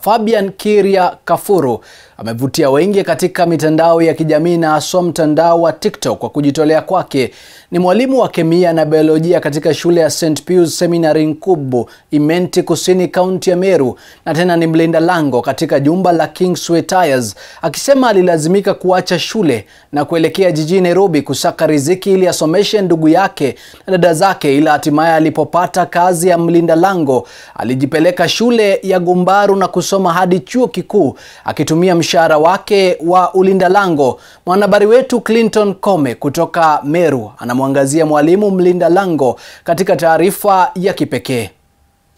Fabian Kiriakaburu amevutia wengi katika mitandao ya kijamii na hasa mtandao wa TikTok kwa kujitolea kwake. Ni mwalimu wa kemia na biolojia katika shule ya St Pius Seminary Nkubu, Imenti Kusini County ya Meru, na tena ni mlinda lango katika jumba la Kingsway Tires, akisema alilazimika kuacha shule na kuelekea jijini Nairobi kusaka riziki ili asomeshe ndugu yake na dada zake, ila hatimaye alipopata kazi ya mlinda lango alijipeleka shule ya Gumbaru na kusoma hadi chuo kikuu akitumia mshahara wake wa ulinda lango. Mwanahabari wetu Clinton Kome kutoka Meru anamwangazia mwalimu mlinda lango katika taarifa ya kipekee.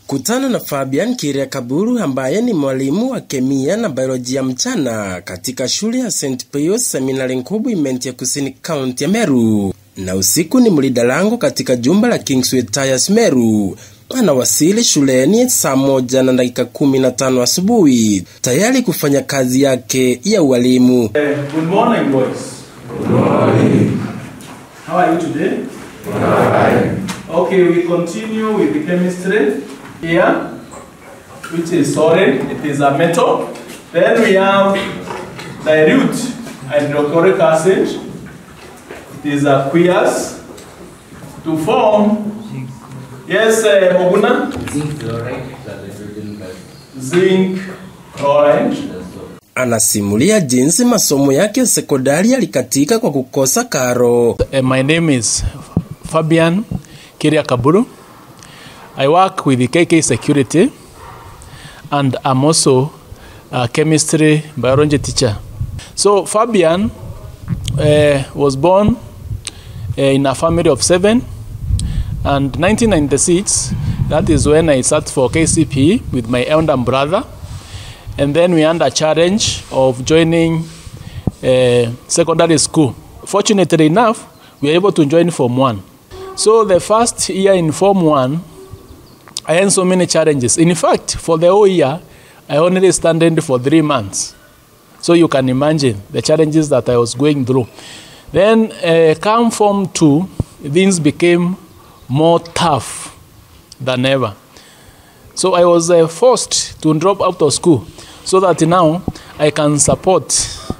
Kutana na Fabian Kiriakaburu ambaye ni mwalimu wa kemia na biolojia mchana katika shule ya St Pius Seminary Nkubu, Imenti Kusini County ya Meru, na usiku ni mlinda lango katika jumba la Kingswood Tires Meru. Anawasili shuleni saa 1:15 asubuhi tayari kufanya kazi yake ya ualimu. Good morning, boys. Good morning. How are you today? Fine. Okay, we continue with the chemistry here, which is solid. It is a metal. Then we have dilute hydrochloric acid. It is aqueous to form. Yes, Moguna? Zinc chloride. Zinc chloride. Anasimulia jinsi masomo yake sekondari alikatika kwa kukosa karo. My name is Fabian Kiriakaburu. I work with the KK Security and I'm also a chemistry biology teacher. So Fabian was born in a family of 7. And 1996, that is when I sat for KCPE with my elder brother. And then we had a challenge of joining secondary school. Fortunately enough, we were able to join Form 1. So the first year in Form 1, I had so many challenges. In fact, for the whole year, I only studied for 3 months. So you can imagine the challenges that I was going through. Then come Form 2, things became more tough than ever. So I was forced to drop out of school so that now I can support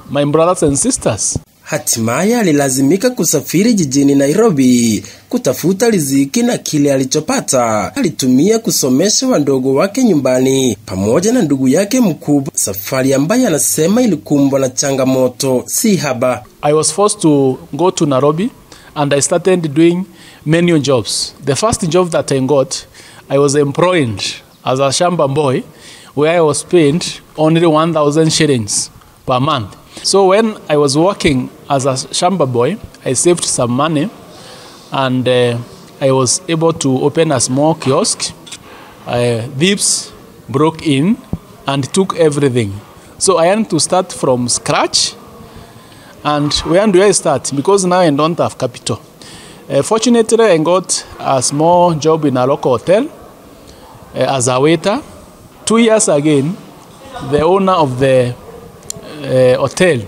my brothers and sisters. Hatimaye alilazimika kusafiri jijini Nairobi kutafuta riziki, na kile alichopata alitumia kusomesha wandogo wake nyumbani pamoja na ndugu yake mkubwa, safari ambayo anasema ilikumbwa na changamoto si haba. I was forced to go to Nairobi and I started doing many jobs. The first job that I got, I was employed as a shamba boy, where I was paid only 1,000 shillings per month. So when I was working as a shamba boy, I saved some money and I was able to open a small kiosk. Thieves broke in and took everything. So I had to start from scratch. And where do I start? Because now I don't have capital. Fortunately, I got a small job in a local hotel as a waiter. 2 years again, the owner of the hotel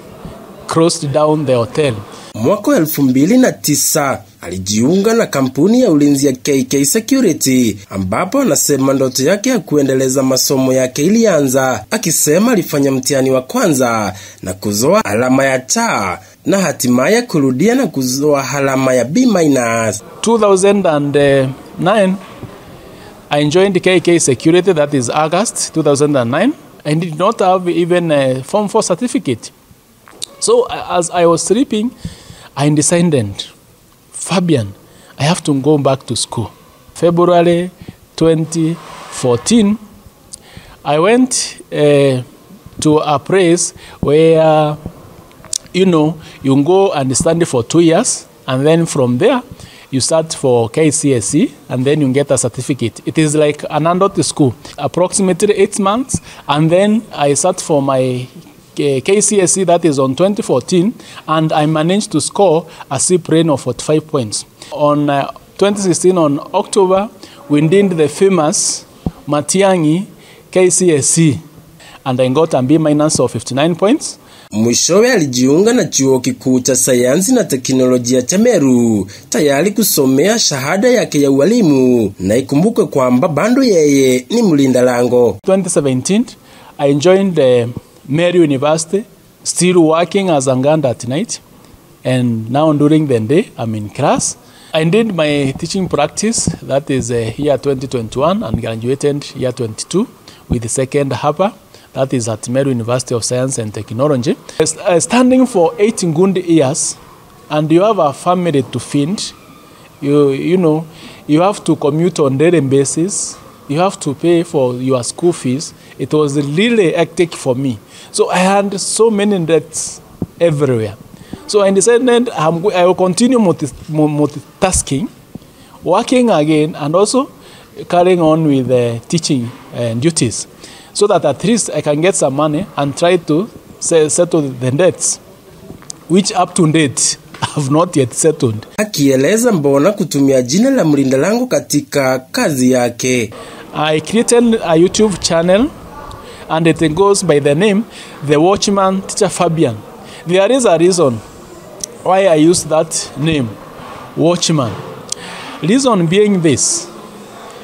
closed down the hotel. Mwaka 2009 alijiunga na kampuni ya ulinzi ya KK Security, ambapo anasema ndoto yake ya kuendeleza masomo yake ilianza, akisema alifanya mtihani wa kwanza na kuzoa alama ya taa na hatimaye kurudia na kuzoa alama ya B-. 2009 I joined KK Security, that is August 2009. I did not have even a Form 4 certificate. So as I was sleeping, I decided, Fabian, I have to go back to school. February 2014, I went to a place where, you know, you go and study for 2 years, and then from there, you start for KCSE, and then you get a certificate. It is like an adult school, approximately 8 months, and then I sat for my KCSE, that is on 2014, and I managed to score a C-Plan of 45 points. On 2016, on October, we did the famous Matiangi KCSE, and I got a B- of 59 points. Mwishowe alijiunga na chuo kikuu cha sayansi na teknolojia cha Meru tayari kusomea shahada yake ya ualimu, na ikumbuke kwamba bando yeye ni mlinda lango. 2017, I joined Mary University, still working as a guard at night. And now during the day, I'm in class. I did my teaching practice, that is year 2021, and graduated year 22 with the second upper, that is at Mary University of Science and Technology. Standing for 18 good years, and you have a family to feed, you know, you have to commute on daily basis, you have to pay for your school fees. It was really hectic for me. So I had so many debts everywhere. So I decided I will continue multitasking, working again, and also carrying on with the teaching duties, so that at least I can get some money and try to settle the debts, which up to date have not yet settled. Akieleza mbona kutumia jina la mlinda lango katika kazi yake. I created a YouTube channel, and it goes by the name The Watchman Teacher Fabian. There is a reason why I use that name, Watchman. Reason being this,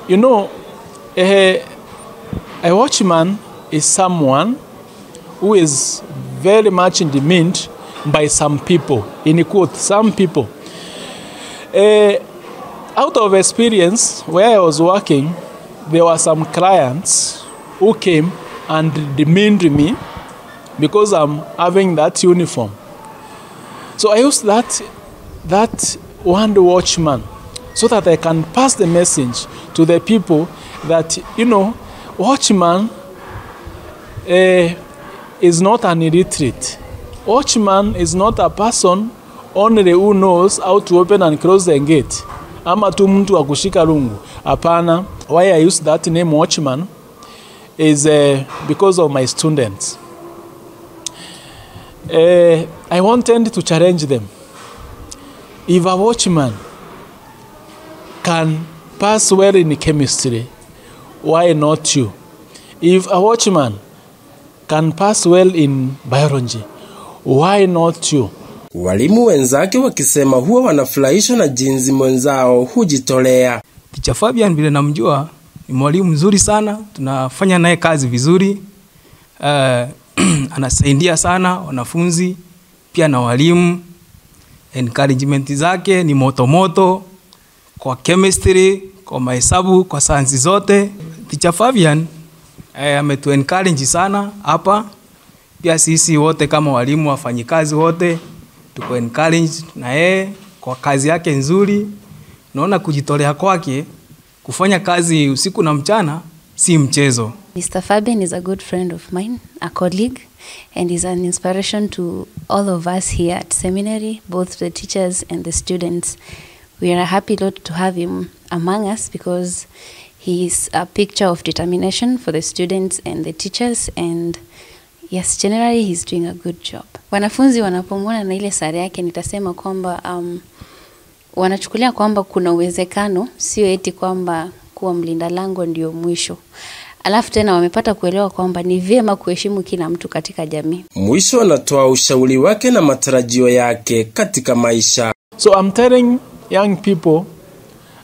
you know, a watchman is someone who is very much demeaned by some people, in quote, some people. Out of experience, where I was working, there were some clients who came and demeaned me because I'm having that uniform. So I use that one watchman, so that I can pass the message to the people that, you know, watchman is not an illiterate. Watchman is not a person only who knows how to open and close the gate. Ama tu mtu wa kushika rungu. Apana. Why I use that name watchman is because of my students. I wanted to challenge them. If a watchman can pass well in chemistry, why not you? If a watchman can pass well in biology, why not you? Walimu wenzake wakisema huwa wanafurahishwa na jinsi mwenzao hujitolea. Teacher Fabian vile namjua ni mwalimu mzuri sana, tunafanya naye kazi vizuri. Anasaidia sana wanafunzi pia na walimu. Encouragement zake ni moto moto kwa chemistry, kwa mahesabu, kwa sayansi zote. Teacher Fabian ametu encourage sana hapa. Pia sisi wote kama walimu wafanyikazi wote tuko encourage na yeye kwa kazi yake nzuri. Naona kujitolea kwake kufanya kazi usiku na mchana si mchezo. Mr. Fabian is a good friend of mine, a colleague, and is an inspiration to all of us here at seminary, both the teachers and the students. We are a happy lot to have him among us because he is a picture of determination for the students and the teachers, and yes, generally he's doing a good job. Wanafunzi wanapomwona na ile sare yake nitasema kwamba wanachukulia kwamba kuna uwezekano, sio eti kwamba kuwa mlinda lango ndio mwisho. Alafu tena wamepata kuelewa kwamba ni vyema kuheshimu kila mtu katika jamii. Mwisho anatoa ushauri wake na matarajio yake katika maisha. So I'm telling young people,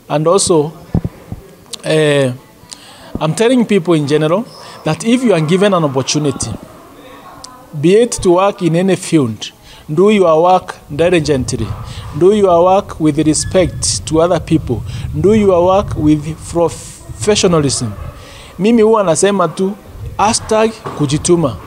and also I'm telling people in general, that if you are given an opportunity, be it to work in any field, do your work diligently, do your work with respect to other people, do your work with professionalism. Mimi huwa nasema tu #kujituma,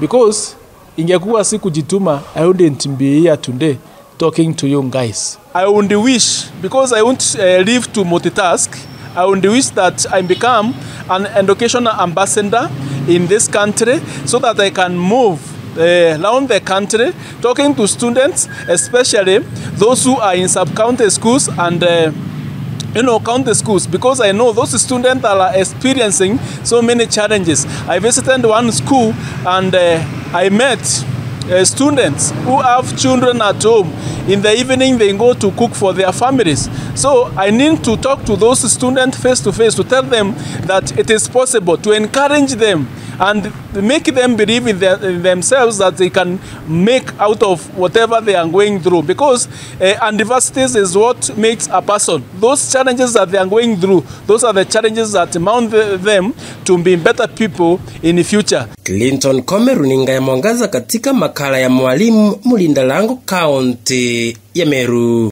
because ingekuwa si kujituma I wouldn't be here today talking to you guys. I would wish, because I won't live to multitask, I would wish that I become an educational ambassador in this country, so that I can move around the country talking to students, especially those who are in sub-county schools and you know, county schools, because I know those students are experiencing so many challenges. I visited one school and I met students who have children at home. In the evening they go to cook for their families. So I need to talk to those students face to face, to tell them that it is possible, to encourage them and make them believe in themselves that they can make out of whatever they are going through, because adversities is what makes a person. Those challenges that they are going through, those are the challenges that mount them to be better people in the future. Clinton Kome, runinga ya Mwangaza, katika makala ya Mwalimu, Mlindalang'o, kaunti ya Meru.